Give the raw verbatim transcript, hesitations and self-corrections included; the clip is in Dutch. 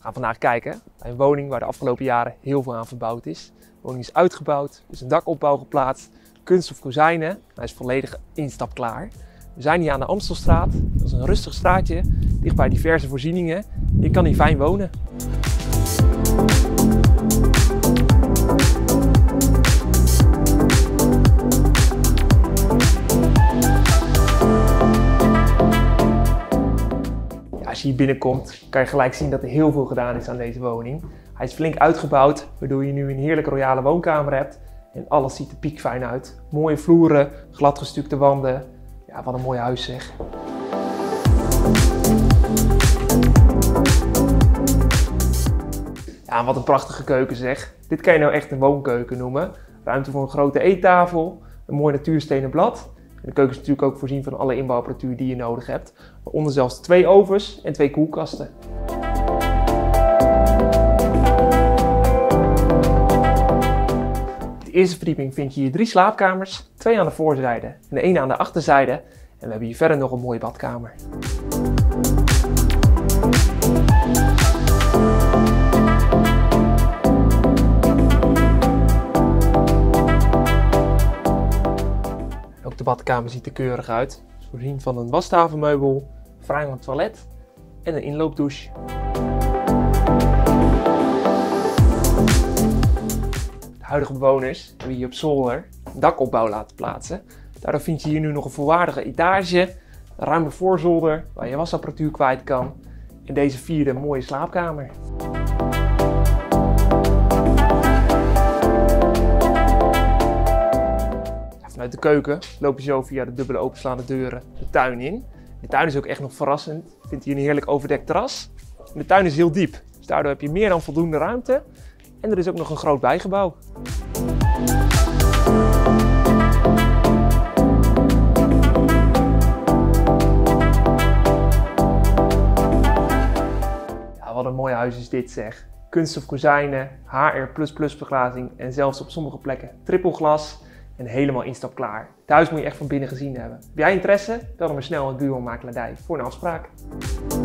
We gaan vandaag kijken bij een woning waar de afgelopen jaren heel veel aan verbouwd is. De woning is uitgebouwd, er is een dakopbouw geplaatst, kunststof kozijnen. Hij is volledig instapklaar. We zijn hier aan de Amstelstraat. Dat is een rustig straatje, dicht bij diverse voorzieningen. Je kan hier fijn wonen. Als je hier binnenkomt, kan je gelijk zien dat er heel veel gedaan is aan deze woning. Hij is flink uitgebouwd, waardoor je nu een heerlijke royale woonkamer hebt. En alles ziet er piekfijn uit. Mooie vloeren, gladgestukte wanden. Ja, wat een mooi huis zeg. Ja, wat een prachtige keuken zeg. Dit kan je nou echt een woonkeuken noemen. Ruimte voor een grote eettafel, een mooi natuurstenen blad. De keuken is natuurlijk ook voorzien van alle inbouwapparatuur die je nodig hebt. Waaronder zelfs twee ovens en twee koelkasten. Op de eerste verdieping vind je hier drie slaapkamers. Twee aan de voorzijde en de ene aan de achterzijde. En we hebben hier verder nog een mooie badkamer. De badkamer ziet er keurig uit, voorzien van een wastafelmeubel, vrijhangend toilet en een inloopdouche. De huidige bewoners hebben hier op zolder een dakopbouw laten plaatsen. Daardoor vind je hier nu nog een volwaardige etage, een ruime voorzolder waar je wasapparatuur kwijt kan en deze vierde mooie slaapkamer. Uit de keuken loop je zo via de dubbele openslaande deuren de tuin in. De tuin is ook echt nog verrassend. Je vindt hier een heerlijk overdekt terras. En de tuin is heel diep, dus daardoor heb je meer dan voldoende ruimte. En er is ook nog een groot bijgebouw. Ja, wat een mooi huis is dit zeg. Kunststof kozijnen, H R plus plus verglazing en zelfs op sommige plekken trippelglas. En helemaal instapklaar. Het huis moet je echt van binnen gezien hebben. Heb jij interesse? Bel dan maar snel een Buurman Makelaardij voor een afspraak.